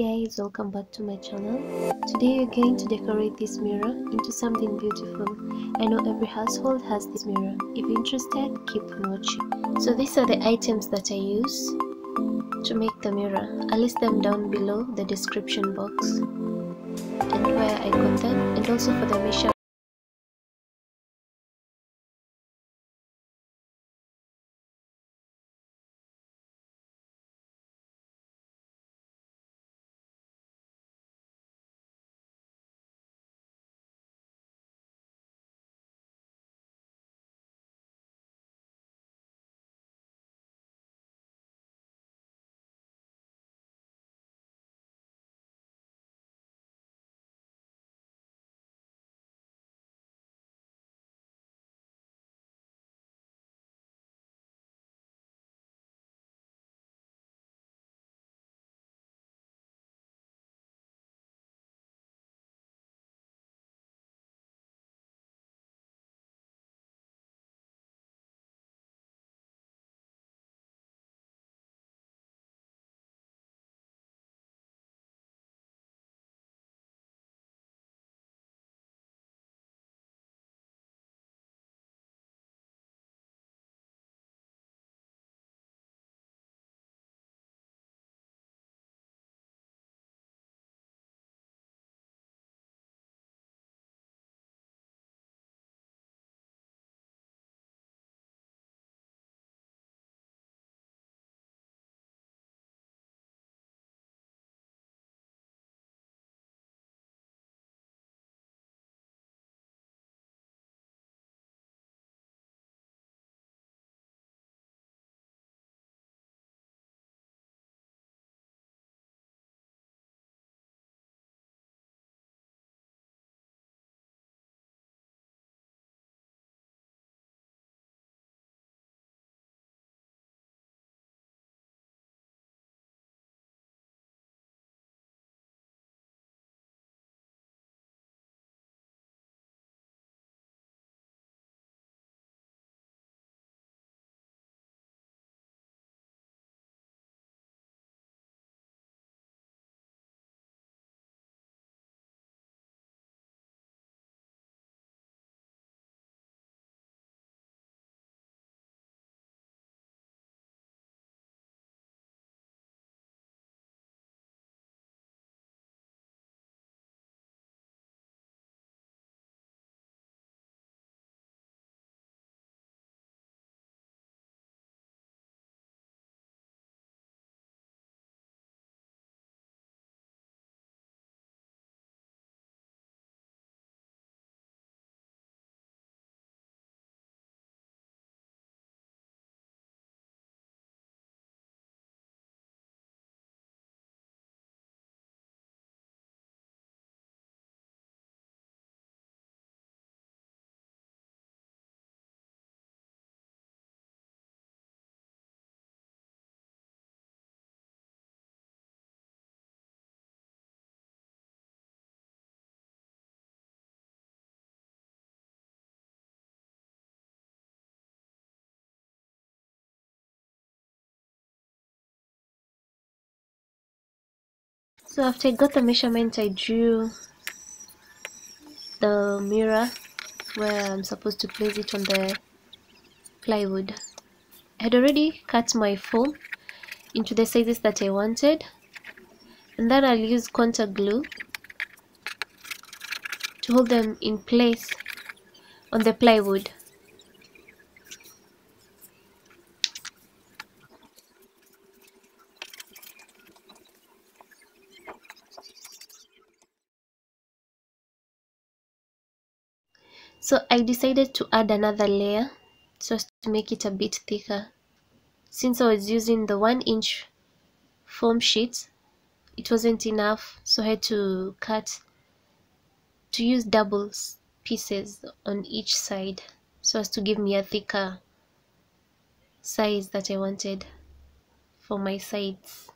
guys, welcome back to my channel. Today we are going to decorate this mirror into something beautiful. I know every household has this mirror. If you're interested, keep on watching. So these are the items that I use to make the mirror. I'll list them down below the description box and where I got them, and also for the measurement. So after I got the measurement, I drew the mirror where I'm supposed to place it on the plywood. I had already cut my foam into the sizes that I wanted, and then I'll use contour glue to hold them in place on the plywood. So I decided to add another layer just to make it a bit thicker. Since I was using the 1-inch foam sheet, it wasn't enough, so I had to cut to use double pieces on each side so as to give me a thicker size that I wanted for my sides.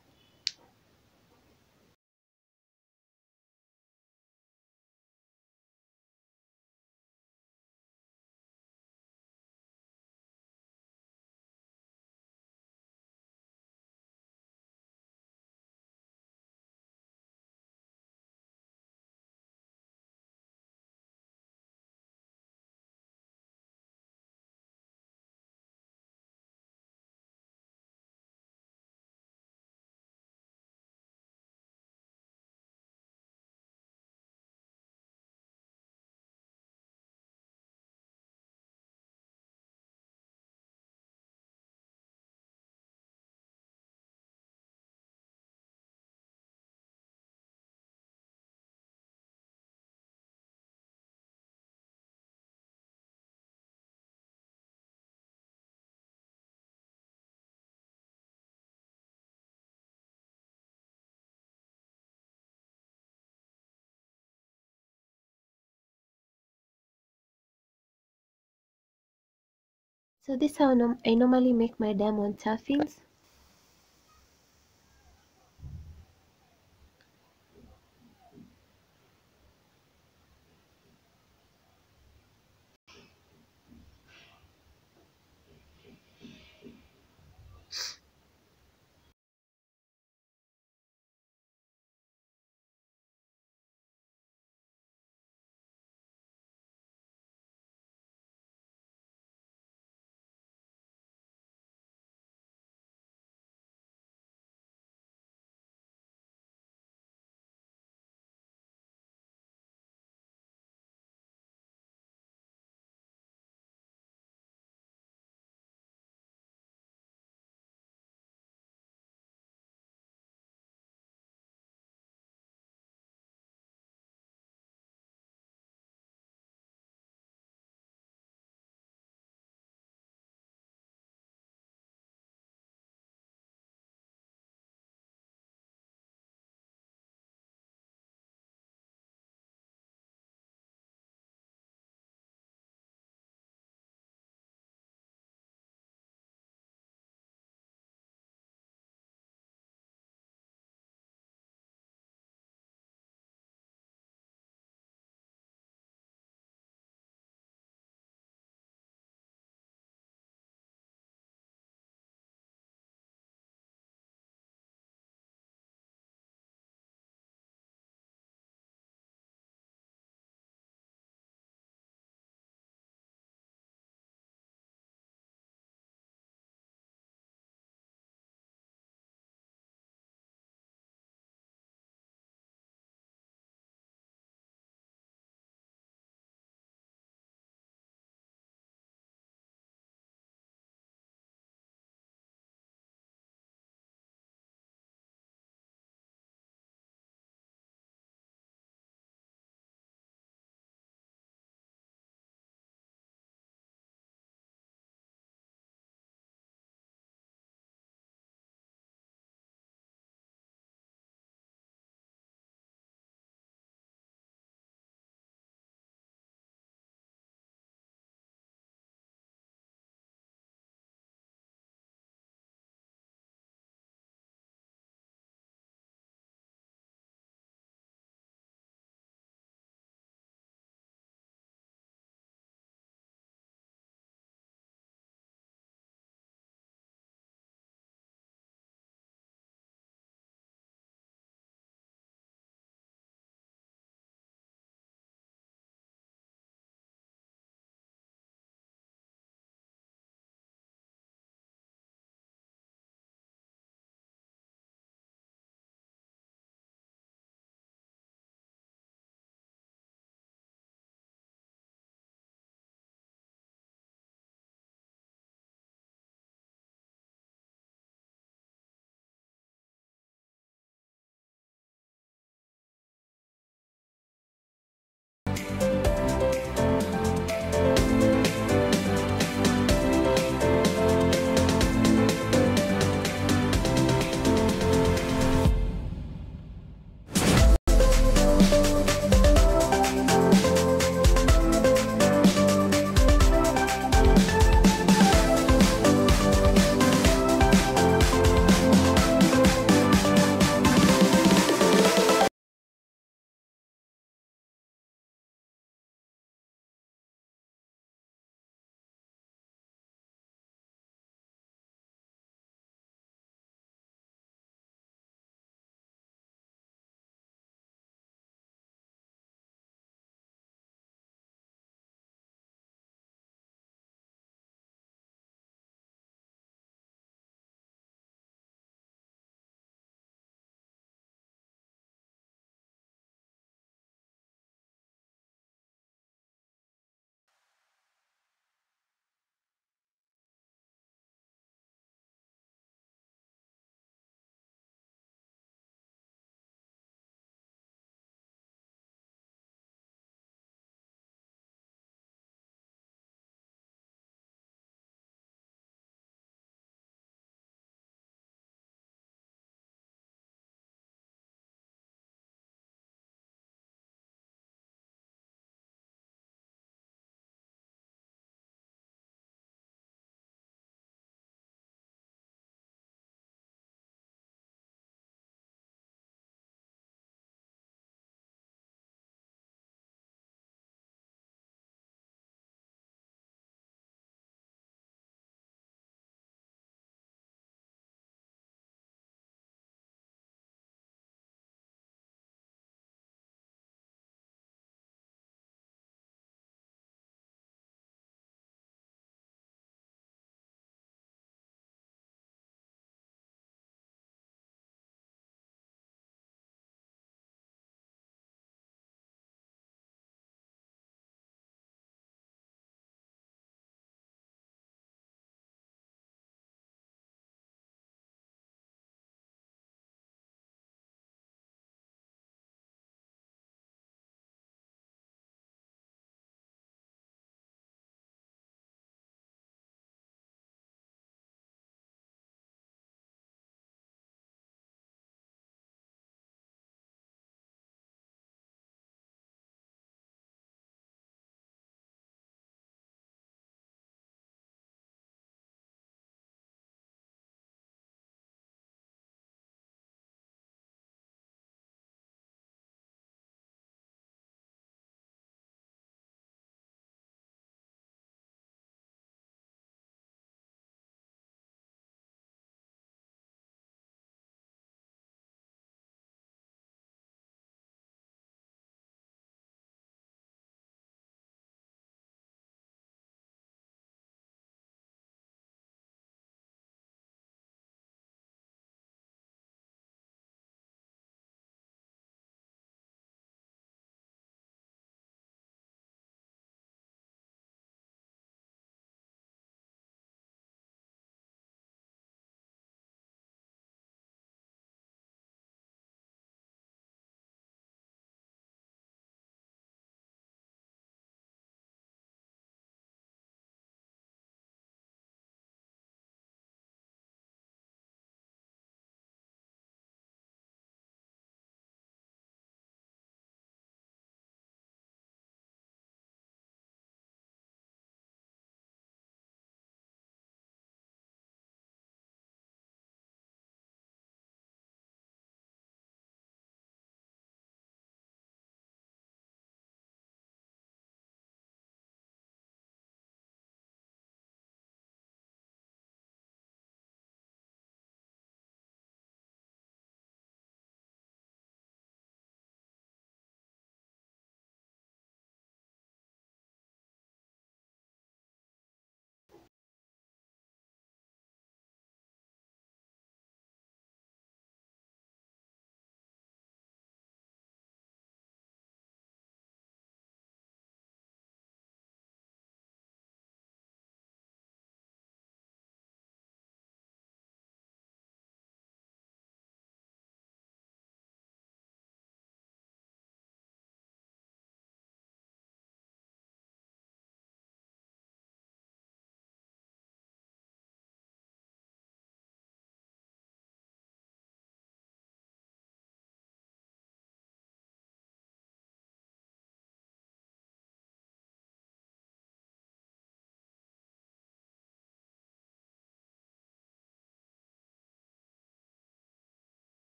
So this is how I normally make my diamond taffins.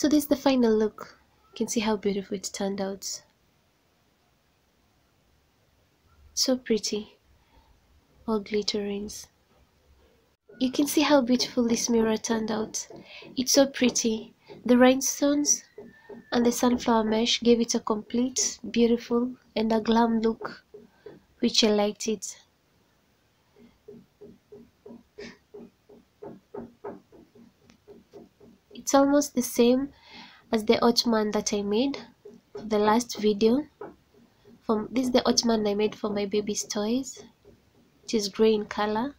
So this is the final look. You can see how beautiful it turned out. So pretty, all glitterings. You can see how beautiful this mirror turned out. It's so pretty. The rhinestones and the sunflower mesh gave it a complete, beautiful and a glam look, which I liked it. It's almost the same as the ottoman that I made for the last video. This is the ottoman I made for my baby's toys, which is grey in color.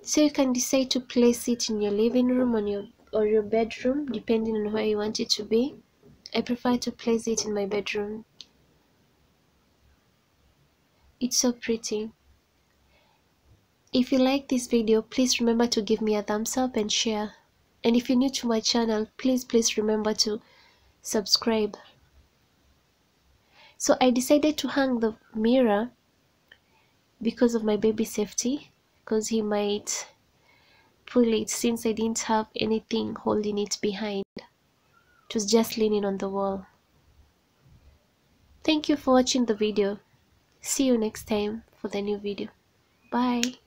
So you can decide to place it in your living room or your bedroom, depending on where you want it to be. I prefer to place it in my bedroom. It's so pretty. If you like this video, please remember to give me a thumbs up and share. And if you're new to my channel, please remember to subscribe. So I decided to hang the mirror because of my baby's safety, because he might pull it, since I didn't have anything holding it behind. It was just leaning on the wall. Thank you for watching the video. See you next time for the new video. Bye.